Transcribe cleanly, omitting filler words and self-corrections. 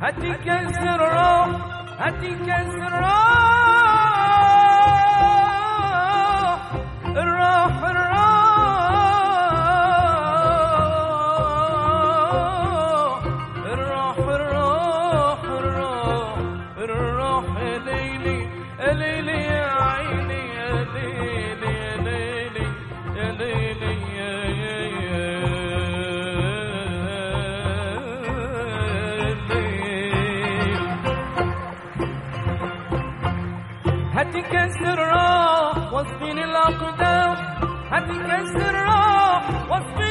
هتكسر الراح وسطين الأقدام، هتكسر الراح وسطين